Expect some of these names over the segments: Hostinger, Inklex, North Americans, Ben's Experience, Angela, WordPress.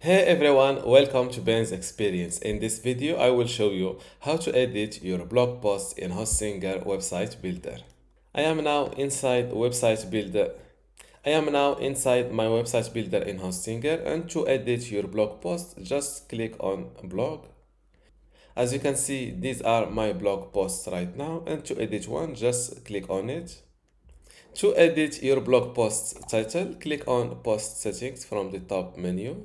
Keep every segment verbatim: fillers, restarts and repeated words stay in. Hey everyone, welcome to Ben's Experience. In this video, I will show you how to edit your blog posts in Hostinger website builder. I am now inside website builder. I am now inside my website builder in Hostinger, and to edit your blog post, just click on blog. As you can see, these are my blog posts right now, and to edit one, just click on it. To edit your blog post title, click on post settings from the top menu.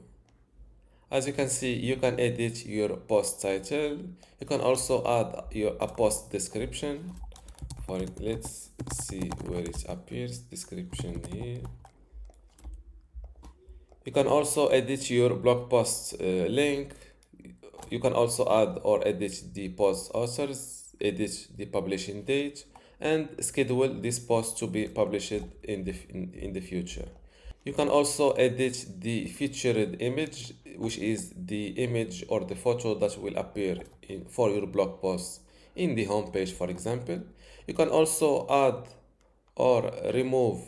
As you can see, you can edit your post title. You can also add your a post description. For it, let's see where it appears. Description here. You can also edit your blog post uh, link. You can also add or edit the post authors, edit the publishing date, and schedule this post to be published in the in, in the future. You can also edit the featured image, which is the image or the photo that will appear in, for your blog post in the homepage, for example. You can also add or remove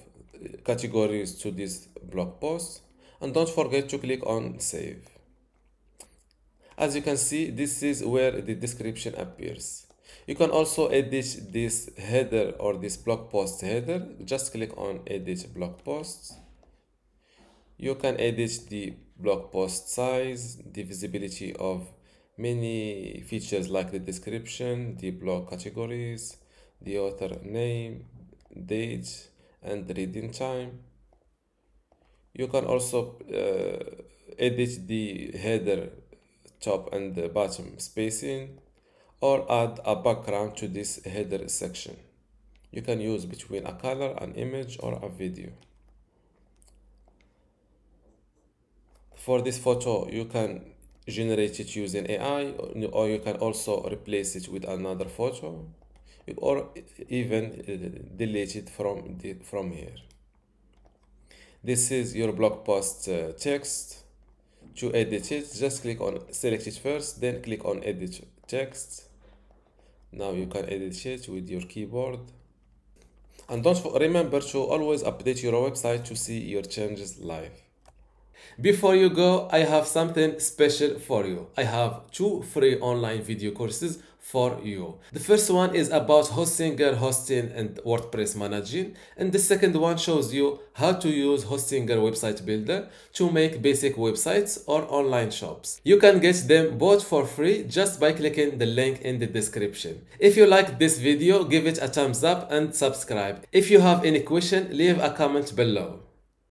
categories to this blog post. And don't forget to click on save. As you can see, this is where the description appears. You can also edit this header or this blog post header. Just click on edit blog posts. You can edit the blog post size, the visibility of many features like the description, the blog categories, the author name, date, and reading time. You can also uh, edit the header top and the bottom spacing, or add a background to this header section. You can use between a color, an image, or a video. For this photo, you can generate it using A I, or you can also replace it with another photo, or even delete it from the, from here. This is your blog post uh, text. To edit it, just click on select it first, then click on edit text. Now you can edit it with your keyboard. And don't remember to always update your website to see your changes live. Before you go, I have something special for you. I have two free online video courses for you. The first one is about Hostinger hosting and WordPress managing, and the second one shows you how to use Hostinger website builder to make basic websites or online shops. You can get them both for free just by clicking the link in the description. If you like this video, give it a thumbs up and subscribe. If you have any question, leave a comment below.